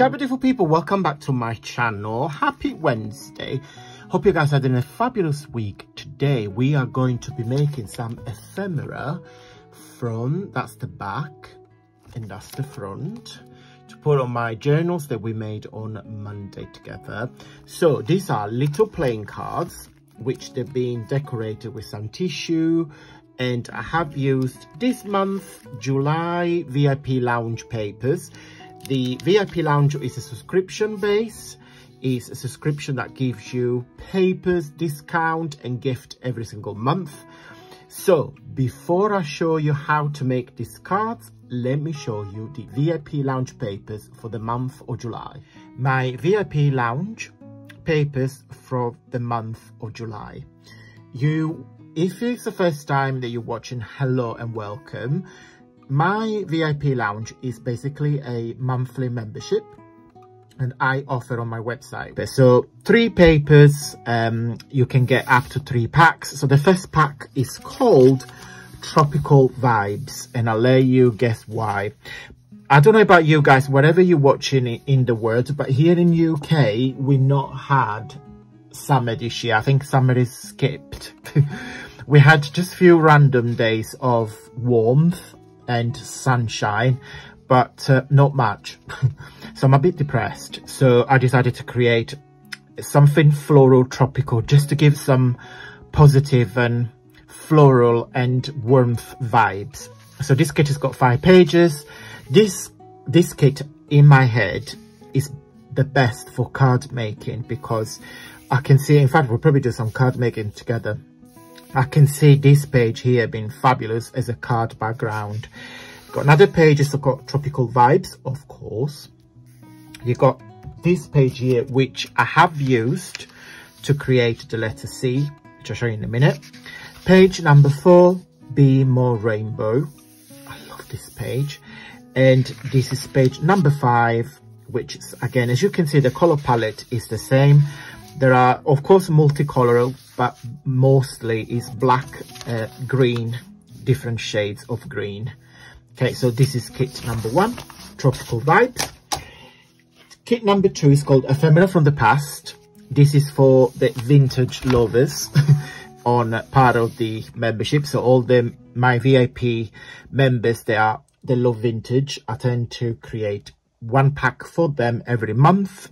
Hi beautiful people, welcome back to my channel. Happy Wednesday. Hope you guys had a fabulous week. Today we are going to be making some ephemera from, that's the back and that's the front, to put on my journals that we made on Monday together. So these are little playing cards which they've been decorated with some tissue, and I have used this month July VIP Lounge papers. The VIP Lounge is a subscription base. It's a subscription that gives you papers, discount and gift every single month. So before I show you how to make these cards, let me show you the VIP Lounge papers for the month of July. My VIP Lounge papers for the month of July. If it's the first time that you're watching, hello and welcome. My VIP Lounge is basically a monthly membership and I offer on my website. So 3 papers, you can get up to 3 packs. So the first pack is called Tropical Vibes, and I'll let you guess why. I don't know about you guys, whatever you're watching in the world, but here in UK, we've not had summer this year. I think summer is skipped. We had just a few random days of warmth and sunshine, but not much. So I'm a bit depressed, so I decided to create something floral, tropical, just to give some positive and floral and warmth vibes. So this kit has got 5 pages. This kit in my head is the best for card making, because I can see, in fact we'll probably do some card making together. I can see this page here being fabulous as a card background. Got another page, it's got Tropical Vibes, of course. You got this page here, which I have used to create the letter C, which I'll show you in a minute. Page number 4, Be More Rainbow. I love this page. And this is page number 5, which is, again, as you can see, the color palette is the same. There are, of course, multicolored, but mostly is black, green, different shades of green. Okay, so this is kit number 1, Tropical Vibes. Kit number 2 is called Ephemera from the Past. This is for the vintage lovers on part of the membership. So all my VIP members, they love vintage. I tend to create 1 pack for them every month,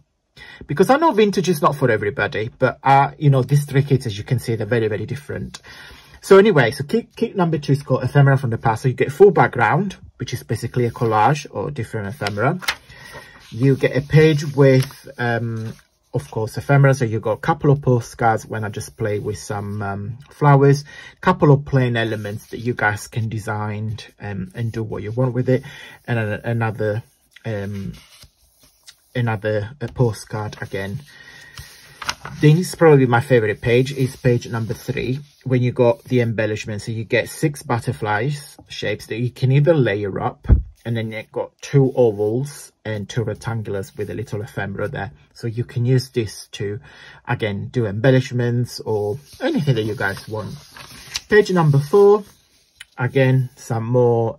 because I know vintage is not for everybody, but you know, these 3 kits, as you can see, they're very, very different. So anyway, so kit number 2 is called Ephemera from the Past. So you get full background, which is basically a collage or different ephemera. You get a page with, of course, ephemera. So you got a couple of postcards when I just play with some flowers, couple of plain elements that you guys can design and do what you want with it, and another postcard again. This is probably my favorite page, is page number 3, when you got the embellishments. So you get 6 butterflies shapes that you can either layer up, and then it got 2 ovals and 2 rectangulars with a little ephemera there. So you can use this to, again, do embellishments or anything that you guys want. Page number 4, again, some more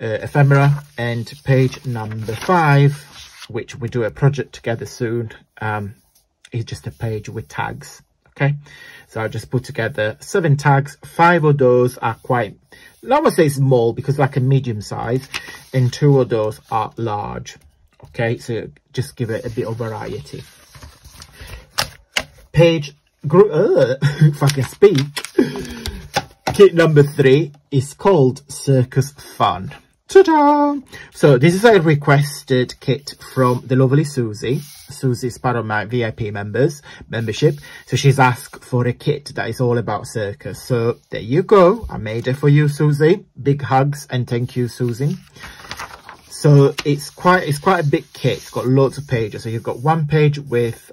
ephemera. And page number 5, which we do a project together soon, is just a page with tags. Okay, so I just put together 7 tags. 5 of those are quite, I would say small, because like a medium size, and 2 of those are large. Okay, so just give it a bit of variety. Kit number 3 is called Circus Fun. Ta-da! So this is a requested kit from the lovely Susie. Susie is part of my VIP membership. So she's asked for a kit that is all about circus. So there you go. I made it for you, Susie. Big hugs and thank you, Susie. So it's quite a big kit. It's got loads of pages. So you've got 1 page with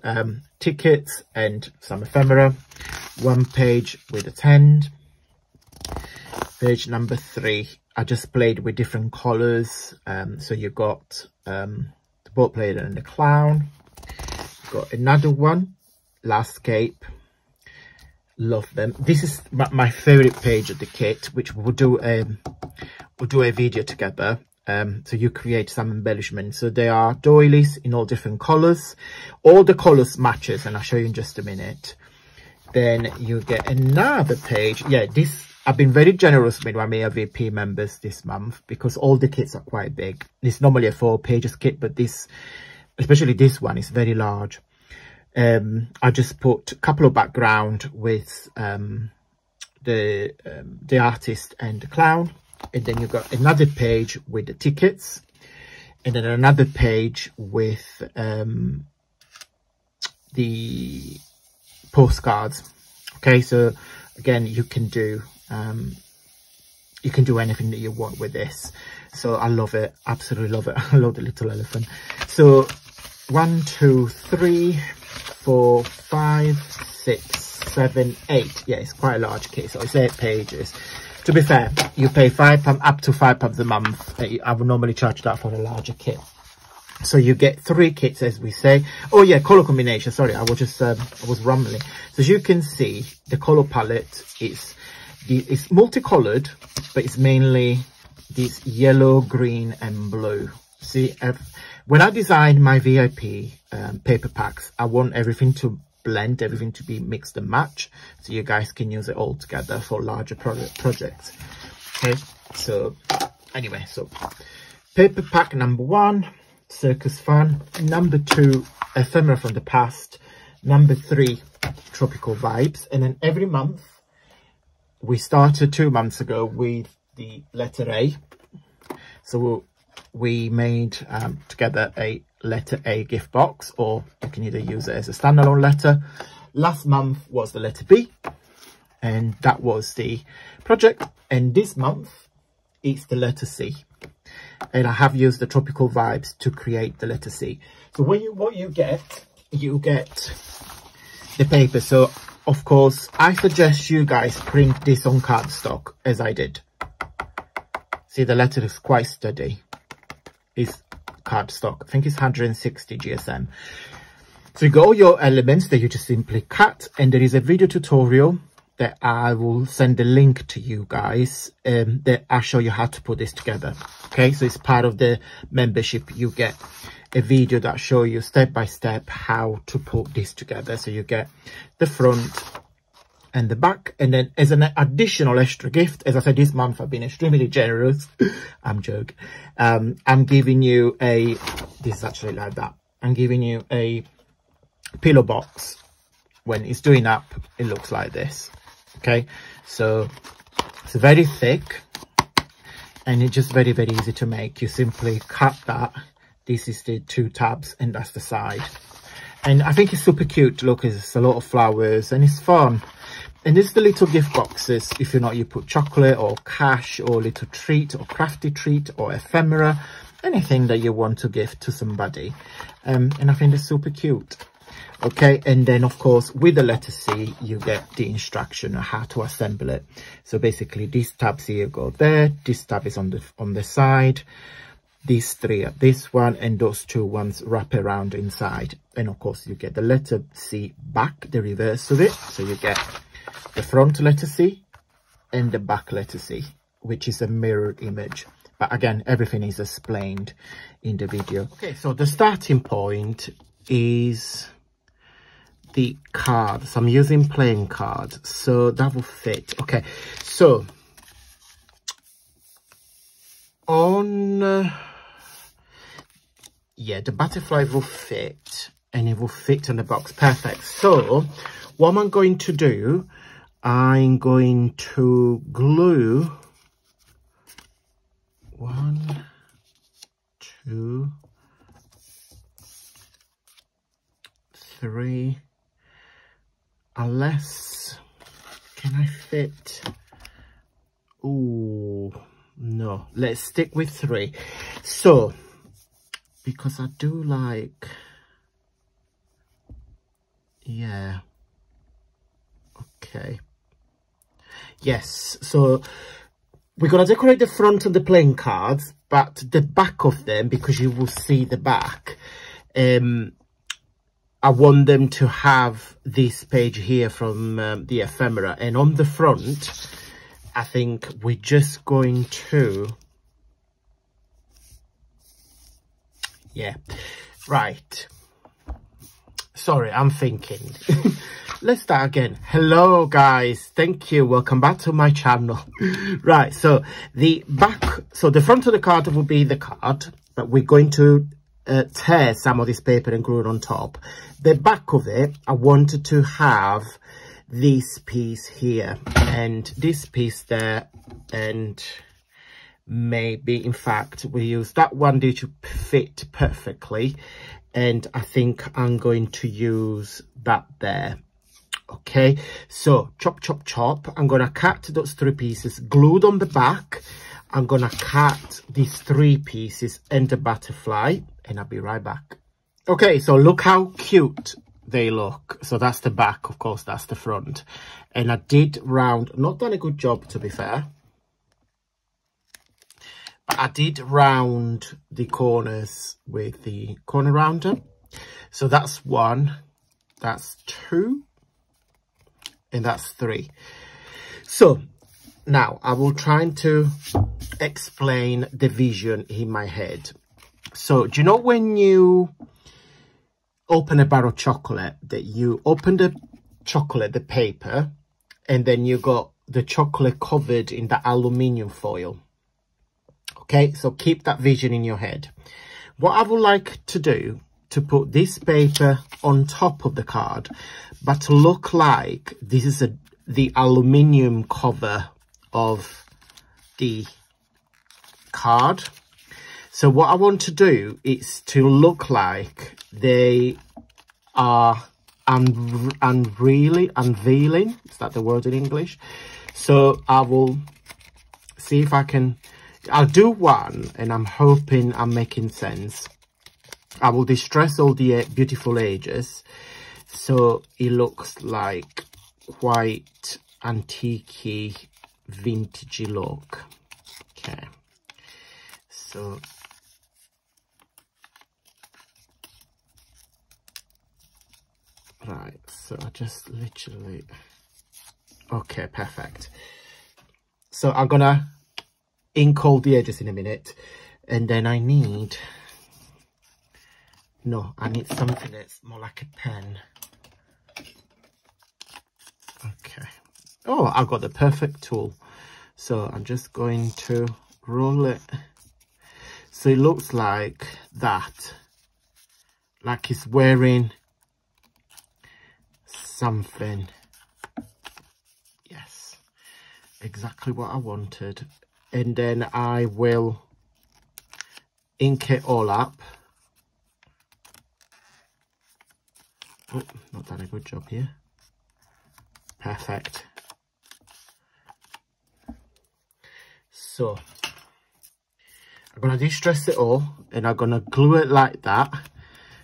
tickets and some ephemera. 1 page with a tent. Page number 3. I just played with different colours, so you got the boat player and the clown. Got another one, Landscape. Love them. This is my favourite page of the kit, which we'll do a video together. So you create some embellishment. So there are doilies in all different colors. All the colors matches, and I'll show you in just a minute. Then you get another page. Yeah, this I've been very generous with my VIP members this month because all the kits are quite big. It's normally a 4-page kit, but this, especially this one, is very large. I just put a couple of background with the artist and the clown. And then you've got another page with the tickets, and then another page with the postcards. Okay, so again, you can do anything that you want with this. So I love it, absolutely love it. I love the little elephant. So 1, 2, 3, 4, 5, 6, 7, 8. Yeah, it's quite a large kit, so it's 8 pages. To be fair, you pay £5, up to £5 a month. I would normally charge that for a larger kit. So you get 3 kits, as we say. Oh yeah, color combination. Sorry, I was just I was rambling. So as you can see, the color palette is it's multicolored, but it's mainly this yellow, green, and blue. See, when I designed my VIP paper packs, I want everything to blend, everything to be mixed and match, so you guys can use it all together for larger projects. Okay, so anyway, so paper pack number 1, circus fun. Number 2, ephemera from the past. Number 3, tropical vibes. And then every month, we started 2 months ago with the letter A. So we made together a letter A gift box, or you can either use it as a standalone letter. Last month was the letter B, and that was the project, and this month it's the letter C, and I have used the tropical vibes to create the letter C. So when you what you get the paper. So of course I suggest you guys print this on cardstock, as I did. See, the letter is quite sturdy. It's cardstock. I think it's 160 GSM. So you got all your elements that you just simply cut, and there is a video tutorial that I will send the link to you guys that I'll show you how to put this together. Okay, so it's part of the membership. You get a video that shows you step by step how to put this together. So you get the front and the back, and then as an additional extra gift, as I said, this month I've been extremely generous. I'm joking. I'm giving you a, this is actually like that, I'm giving you a pillow box. When it's doing up, it looks like this. Okay, so it's very thick, and it's just very easy to make. You simply cut that. This is the 2 tabs, and that's the side. And I think it's super cute. Look, it's a lot of flowers, and it's fun. And this is the little gift boxes. If you're not, you put chocolate or cash or little treat or crafty treat or ephemera, anything that you want to give to somebody. And I think they're super cute. Okay, and then of course with the letter C, you get the instruction on how to assemble it. So basically, these tabs here go there. This tab is on the side. These 3 at this one, and those 2 ones wrap around inside. And of course, you get the letter C back, the reverse of it. So you get the front letter C and the back letter C, which is a mirrored image. But again, everything is explained in the video. Okay, so the starting point is the cards. I'm using playing cards, so that will fit. Okay, so on yeah, the butterfly will fit, and it will fit on the box. Perfect. So what am I going to do? I'm going to glue 1, 2, 3, unless, can I fit? Ooh, no, let's stick with 3. So, because I do like, yeah, okay, yes, so we're going to decorate the front of the playing cards, but the back of them, because you will see the back, I want them to have this page here from the ephemera. And on the front, I think we're just going to Yeah, right. Sorry, I'm thinking. Let's start again. Hello, guys. Thank you. Welcome back to my channel. Right, so the back, so the front of the card will be the card that we're going to tear some of this paper and glue it on top. The back of it, I wanted to have this piece here and this piece there, and maybe, in fact, we use that one there to fit perfectly, and I think I'm going to use that there. Okay, so chop chop chop, I'm gonna cut those three pieces glued on the back. I'm gonna cut these three pieces and the butterfly, and I'll be right back. Okay, so look how cute they look. So that's the back, of course, that's the front, and I did round, not done a good job to be fair, but I did round the corners with the corner rounder. So that's one, that's two, and that's three. So now I will try to explain the vision in my head. So do you know when you open a bar of chocolate, that you open the chocolate, the paper, and then you got the chocolate covered in the aluminium foil? Okay, so keep that vision in your head. What I would like to do, to put this paper on top of the card, but to look like this is the aluminium cover of the card. So what I want to do is to look like they are unveiling. Is that the word in English? So I will see if I can. I'll do one, and I'm hoping I'm making sense. I will distress all the beautiful edges, so it looks like quite antique-y, vintagey look. Okay, so. Right, so I just literally, okay, perfect. So I'm gonna ink all the edges in a minute, and then I need, no, I need something that's more like a pen. Okay, oh, I've got the perfect tool. So I'm just going to roll it, so it looks like that, like it's wearing something. Yes, exactly what I wanted. And then I will ink it all up. Oh, not done a good job here. Perfect. So I'm gonna distress it all, and I'm gonna glue it like that.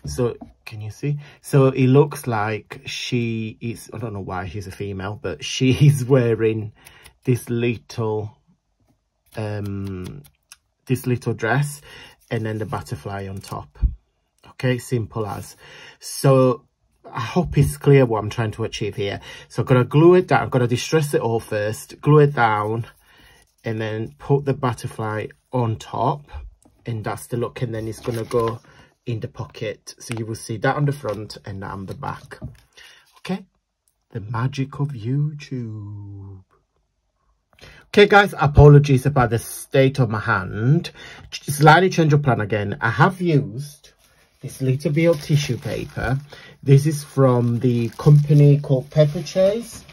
So can you see? So it looks like she is, I don't know why she's a female, but she is wearing this little dress, and then the butterfly on top. Okay, simple as. So I hope it's clear what I'm trying to achieve here. So I'm gonna glue it down, I'm gonna distress it all first, glue it down, and then put the butterfly on top, and that's the look. And then it's gonna go in the pocket, so you will see that on the front and that on the back. Okay, the magic of YouTube. Okay guys, apologies about the state of my hand. Slightly change of plan again. I have used this little bit of tissue paper. This is from the company called Pepper Chase.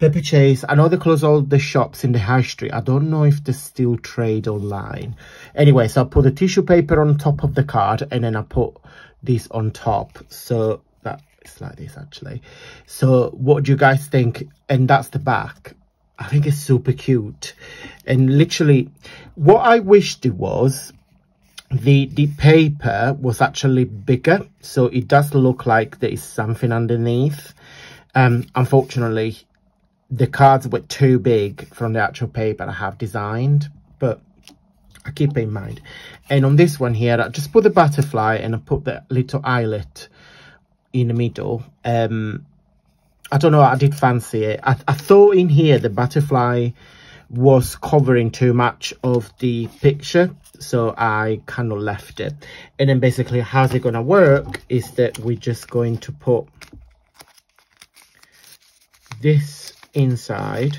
Pepper Chase, I know they close all the shops in the high street. I don't know if they still trade online. Anyway, so I put the tissue paper on top of the card, and then I put this on top. So that it's like this actually. So what do you guys think? And that's the back. I think it's super cute. And literally what I wished it was, the paper was actually bigger, so it does look like there is something underneath. Unfortunately the cards were too big from the actual paper I have designed, but I keep it in mind. And on this one here, I just put the butterfly, and I put the little eyelet in the middle. I don't know, I did fancy it. I thought in here the butterfly was covering too much of the picture, so I kind of left it. And then basically how's it gonna work is that we're just going to put this inside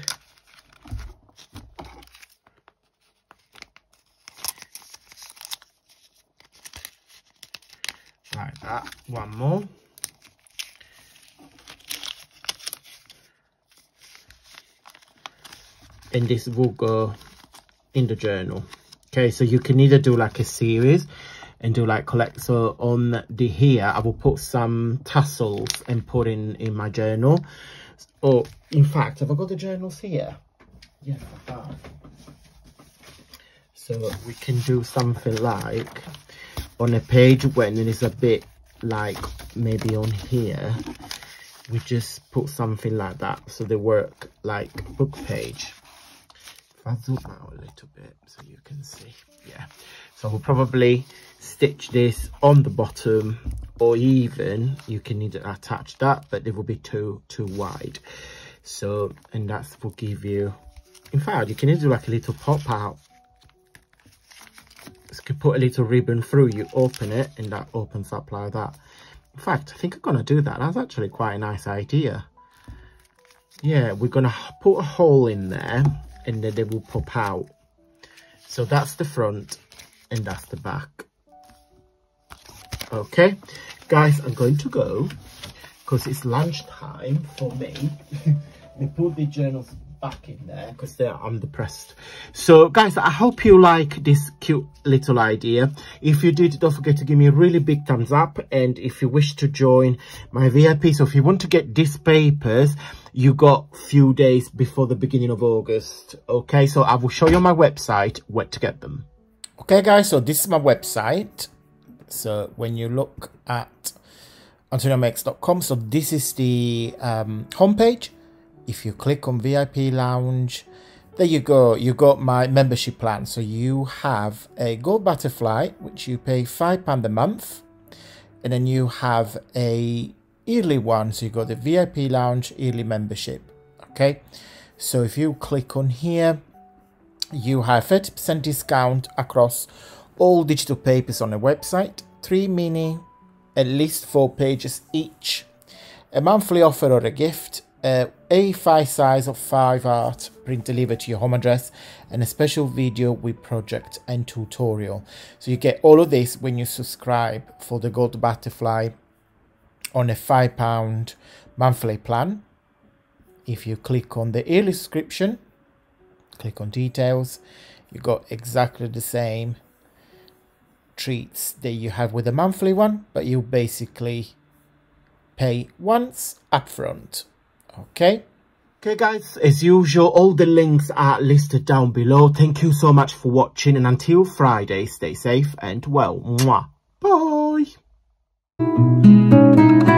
like that, one more. And this will go in the journal. Okay, so you can either do like a series and do like collect. So on the here, I will put some tassels and put in my journal. Or in fact, have I got the journals here? Yes, I have. So we can do something like on a page when it is a bit like maybe on here, we just put something like that. So they work like book page. I'll zoom out a little bit so you can see. Yeah, so we'll probably stitch this on the bottom, or even you can either attach that, but it will be too wide. So, and that's will give you, in fact, you can either do like a little pop out. You could put a little ribbon through, you open it and that opens up like that. In fact, I think I'm gonna do that. That's actually quite a nice idea. Yeah, we're gonna put a hole in there and then they will pop out. So that's the front and that's the back. Okay, guys, I'm going to go because it's lunchtime for me. They put the journals back in there because I'm depressed. So guys, I hope you like this cute little idea. If you did, don't forget to give me a really big thumbs up. And if you wish to join my VIP, so if you want to get these papers, you got few days before the beginning of August. Okay, so I will show you on my website where to get them. Okay guys, so this is my website. So when you look at antoniomakes.com, so this is the homepage. If you click on VIP Lounge, there you go. You got my membership plan. So you have a gold butterfly, which you pay £5 a month. And then you have a yearly one. So you got the VIP Lounge yearly membership. Okay. So if you click on here, you have 30% discount across all digital papers on the website. 3 mini, at least 4 pages each. A monthly offer or a gift. A5 size of 5 art print delivered to your home address, and a special video with project and tutorial. So you get all of this when you subscribe for the gold butterfly on a £5 monthly plan. If you click on the yearly subscription, click on details, you got exactly the same treats that you have with the monthly one, but you basically pay once upfront. Okay guys, as usual, all the links are listed down below. Thank you so much for watching, and until Friday, stay safe and well. Mwah. Bye.